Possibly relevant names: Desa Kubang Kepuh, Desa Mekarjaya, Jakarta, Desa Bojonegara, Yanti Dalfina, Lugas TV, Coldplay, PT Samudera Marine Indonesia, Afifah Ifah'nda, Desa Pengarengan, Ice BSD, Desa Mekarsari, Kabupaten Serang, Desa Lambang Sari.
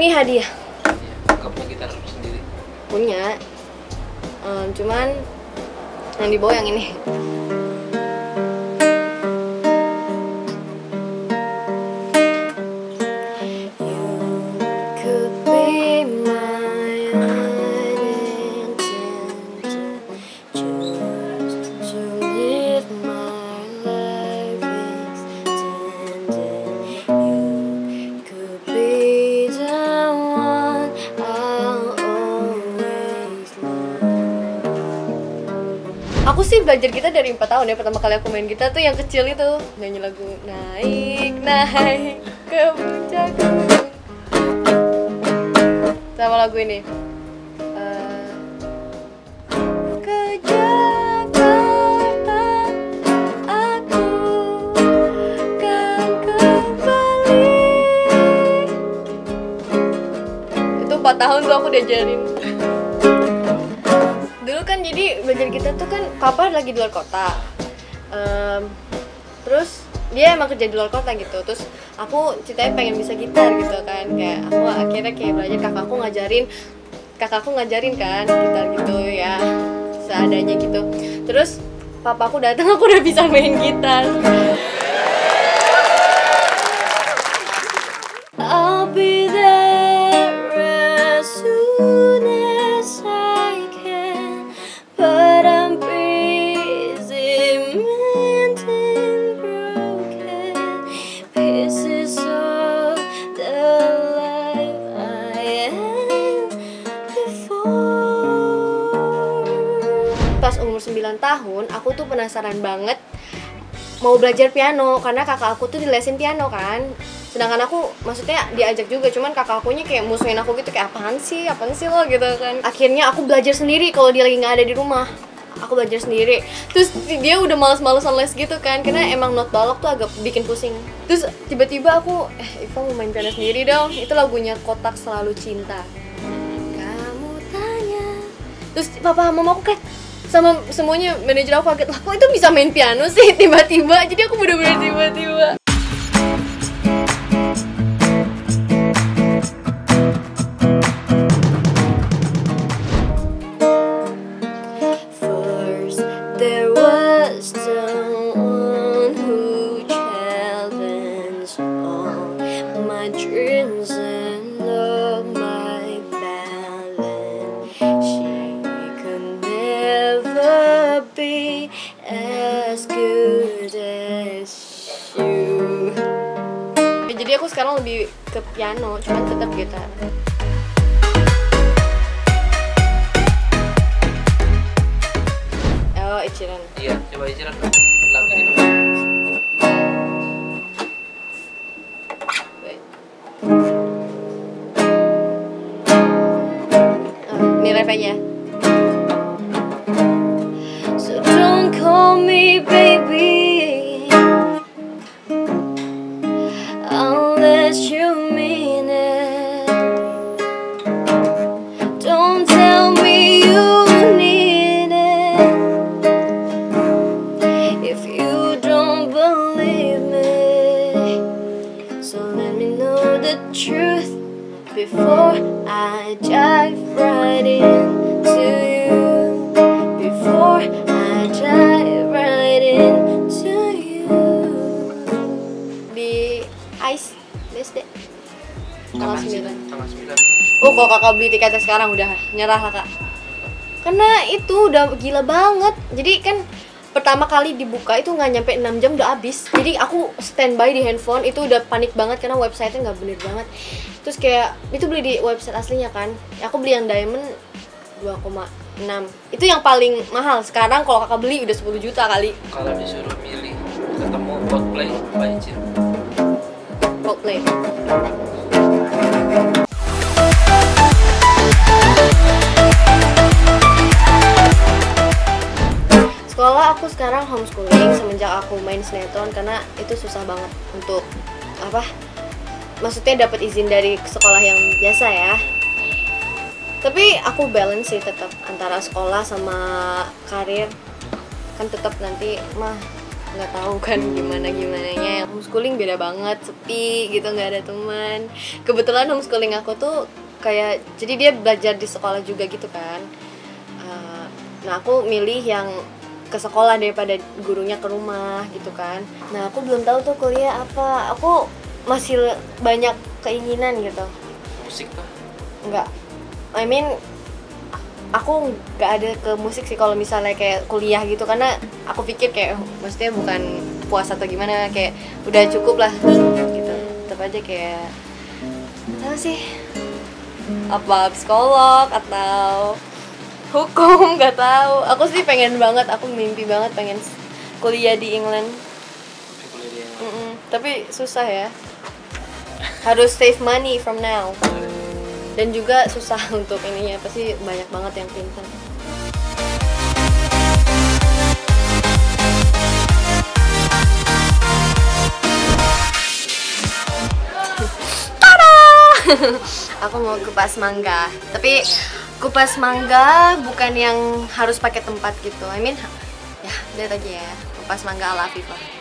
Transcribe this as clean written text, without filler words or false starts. Ini hadiah. Kamu punya gitar sendiri? Punya. Cuman yang dibawa yang ini. Aku sih belajar gitar dari 4 tahun ya, pertama kali aku main gitar tuh yang kecil itu. Nyanyi lagu naik ke puncak. Sama lagu ini. Ke Jakarta aku kan kembali. Itu 4 tahun tuh aku diajarin. Kan jadi belajar gitar tuh kan papa lagi di luar kota, terus dia emang kerja di luar kota gitu, terus aku ceritanya pengen bisa gitar gitu kan, kayak aku akhirnya kayak belajar, kakakku ngajarin kan gitar gitu ya seadanya gitu. Terus papaku datang, aku udah bisa main gitar. Pas umur 9 tahun, aku tuh penasaran banget mau belajar piano karena kakak aku tuh dilesin piano kan. Sedangkan aku maksudnya diajak juga, cuman kakak akunya kayak musuhin aku gitu, kayak apaan sih lo gitu kan. Akhirnya aku belajar sendiri kalau dia lagi nggak ada di rumah. Aku belajar sendiri. Terus dia udah males-malesan les gitu kan, karena emang not balok tuh agak bikin pusing. Terus tiba-tiba aku, Ifah mau main piano sendiri dong. Itu lagunya Kotak Selalu Cinta. Kamu tanya. Terus papa mama aku kayak sama semuanya, manajer aku kaget, lah kok itu bisa main piano sih tiba-tiba. Jadi aku bener-bener tiba-tiba. Jadi aku sekarang lebih ke piano, cuman tetap gitar. Oh, iciran. Iya, coba iciran dong. Lagunya dulu. Ini refnya. So don't call me baby. Truth before I dive right into you, before I dive right into you. Di Ice BSD tanggal 9. Oh, kalau kakak beli tiketnya sekarang udah nyerah lah kak, karena itu udah gila banget. Jadi kan pertama kali dibuka itu nggak nyampe 6 jam udah habis. Jadi aku standby di handphone itu udah panik banget karena websitenya nggak bener banget. Terus kayak itu beli di website aslinya kan. Aku beli yang diamond 2,6. Itu yang paling mahal. Sekarang kalau kakak beli udah 10 juta kali. Kalau disuruh milih ketemu Coldplay, Bajir. Coldplay. Sekolah aku sekarang homeschooling semenjak aku main sinetron, karena itu susah banget untuk maksudnya dapat izin dari sekolah yang biasa ya. Tapi aku balance sih tetap antara sekolah sama karir. Kan tetap nanti mah nggak tahu kan gimana-gimananya. Homeschooling beda banget, sepi gitu, nggak ada teman. Kebetulan homeschooling aku tuh kayak, jadi dia belajar di sekolah juga gitu kan. Nah aku milih yang ke sekolah daripada gurunya ke rumah gitu kan. Nah aku belum tahu tuh kuliah apa, aku masih banyak keinginan gitu. Musik kah? Enggak, I mean aku nggak ada ke musik sih kalau misalnya kayak kuliah gitu, karena aku pikir kayak maksudnya bukan puas atau gimana, kayak udah cukup lah gitu. Tetap aja kayak apa sih, apa psikolog atau hukum, nggak tahu. Aku sih pengen banget, aku mimpi banget pengen kuliah di England. Kuliah di England. Tapi susah ya, harus save money from now. Dan juga susah untuk ininya, pasti banyak banget yang pintar. Tada! Aku mau kupas mangga, tapi kupas mangga bukan yang harus pakai tempat gitu. I mean, ya lihat aja ya, kupas mangga ala Afifah.